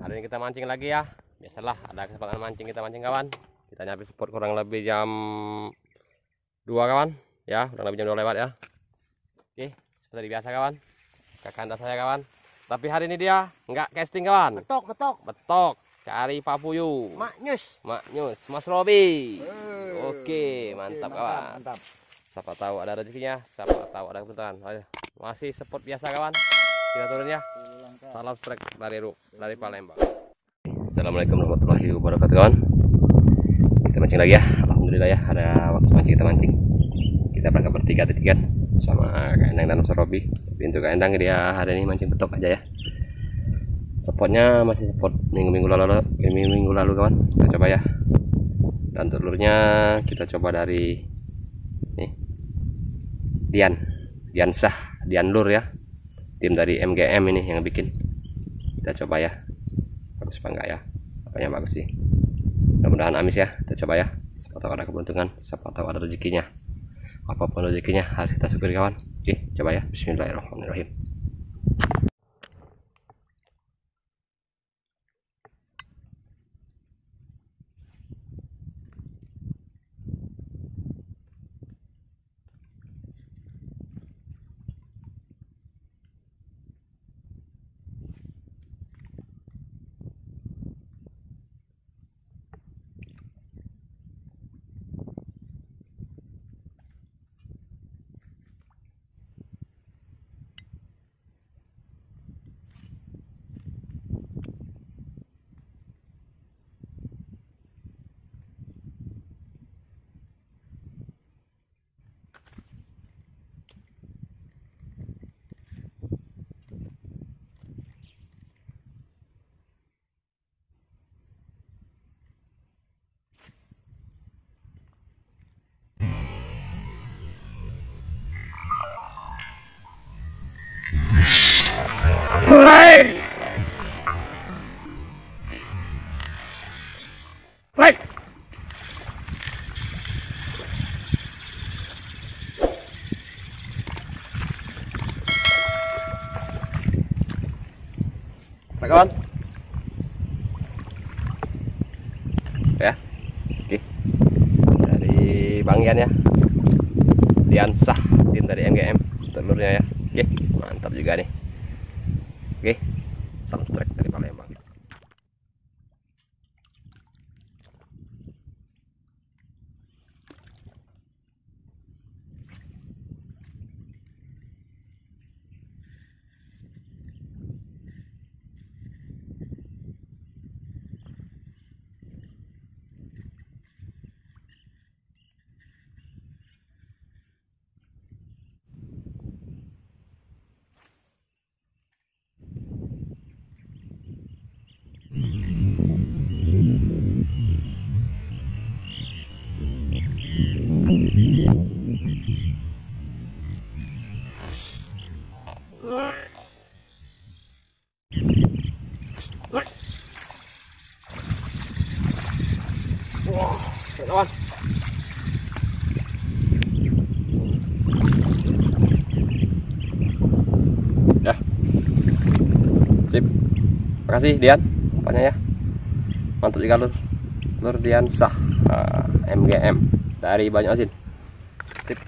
Hari ini kita mancing lagi ya. Biasalah ada kesempatan mancing, kita mancing kawan. Kita nyampe spot kurang lebih jam 2 kawan. Ya, kurang lebih jam 2 lewat ya. Oke, seperti biasa kawan. Kakak anda saya kawan. Tapi hari ini dia nggak casting kawan. Betok. Cari papuyu. Maknyus. Mas Robi. Oke, mantap kawan. Siapa tahu ada rezekinya, siapa tahu ada keberuntungan. Masih spot biasa kawan. Kita turun ya. Salam strike dari Palembang. Assalamualaikum warahmatullahi wabarakatuh kawan. Kita mancing lagi ya. Alhamdulillah ya, ada waktu mancing kita mancing. Kita berangkat bertiga tadi kan sama Kak Endang dan Ustadz Robi. Pintu Kak Endang dia hari ini mancing betok aja ya. Spotnya masih spot minggu lalu kawan. Kita coba ya. Dan telurnya kita coba dari nih, Dian Syah ya, tim dari MGM ini yang bikin. Kita coba ya, bagus apa enggak ya, apanya bagus sih, mudah-mudahan amis ya. Kita coba ya, siapa tahu ada keuntungan, siapa tahu ada rezekinya. Apapun rezekinya harus kita syukuri kawan. Oke, coba ya. Bismillahirrahmanirrahim. Kawan, ya, oke, dari Bang Ian ya, Dian Syah, tim dari MGM, telurnya ya, oke, mantap juga nih, oke, salam strike dari Palembang. Kawan, ya, sip, makasih Dian, umpannya ya, mantap juga lur Dian Syah, MGM dari Banyuasin, sip.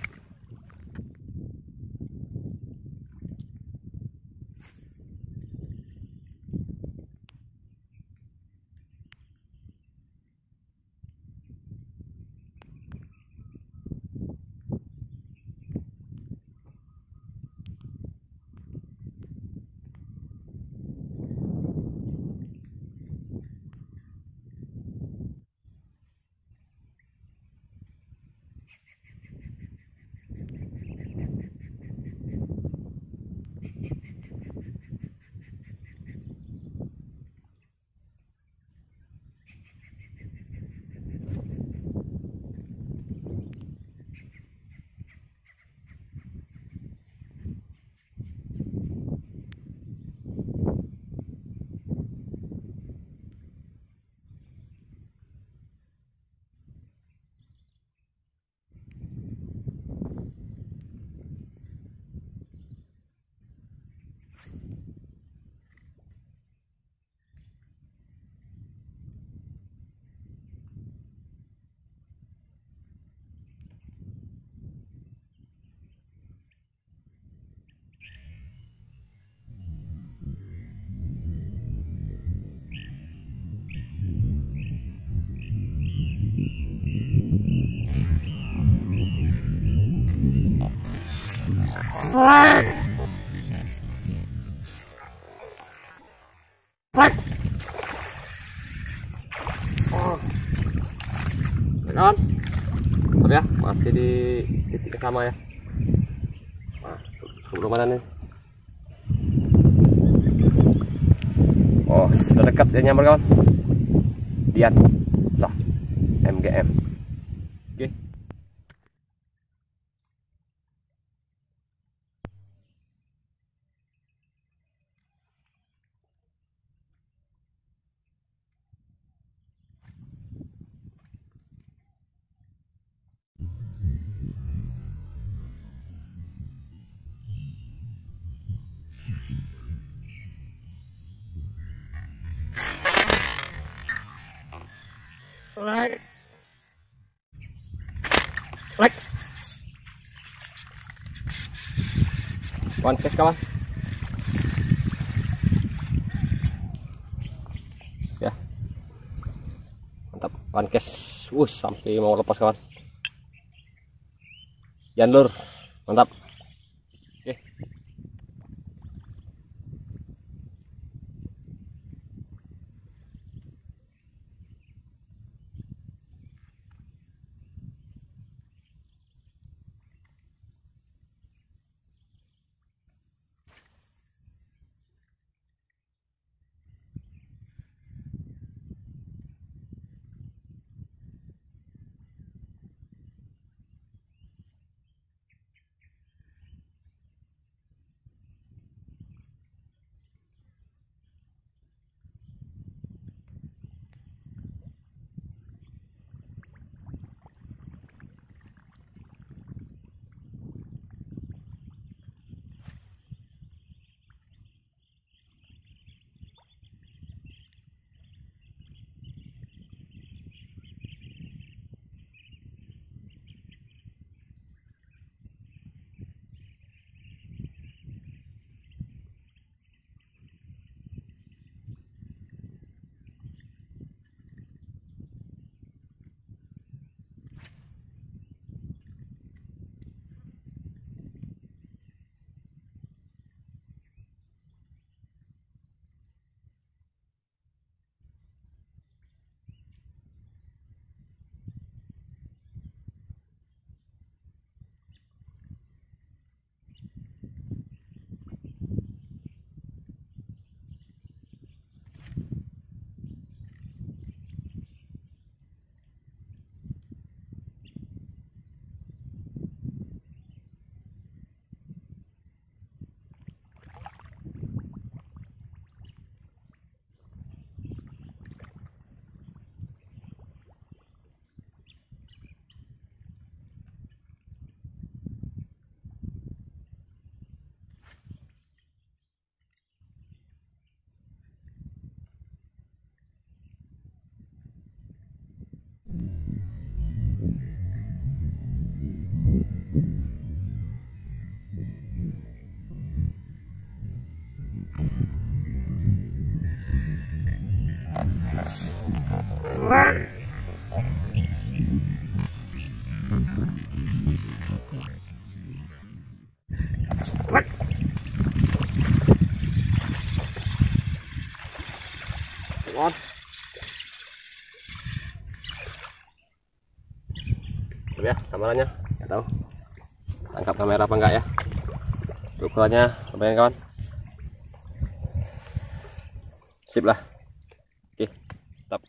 Kawan, ya masih di titik sama ya. Nah, sebelum mana nih? Oh, sudah dekat ya nyamper kawan. Dian Syah, MGM. Oke. Like. One case kawan. Ya. Mantap, one case. Wush, sampai mau lepas kawan. Jangan lur. Mantap. Oke. Ya, kameranya nggak tahu tangkap kamera apa enggak ya. Ukurannya lumayan kawan, sip lah. Oke, tetap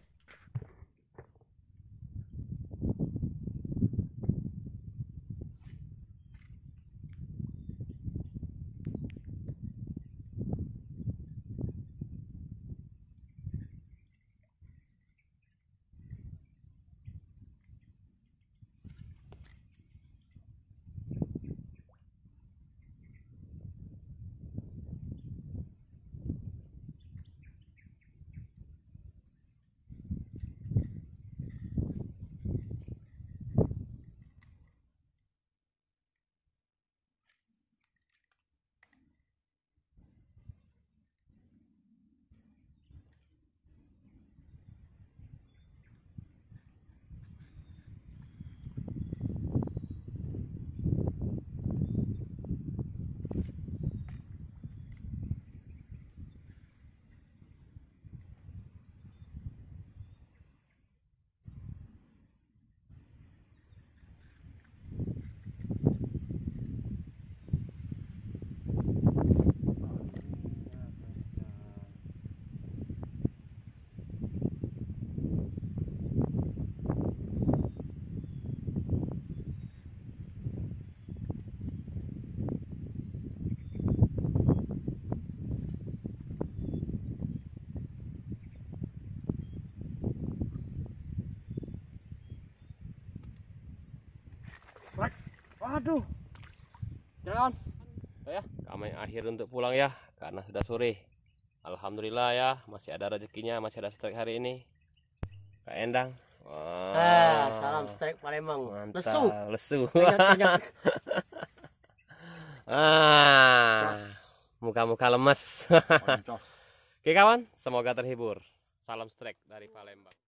Waduh. Jalan. Ya, kami akhir untuk pulang ya, karena sudah sore. Alhamdulillah ya, masih ada rezekinya, masih ada strike hari ini. Kak Endang. Wow. Salam strike Palembang. Mantap. Lesu. Lesu. Banyak. Muka-muka lemes. Oke kawan, semoga terhibur. Salam strike dari Palembang.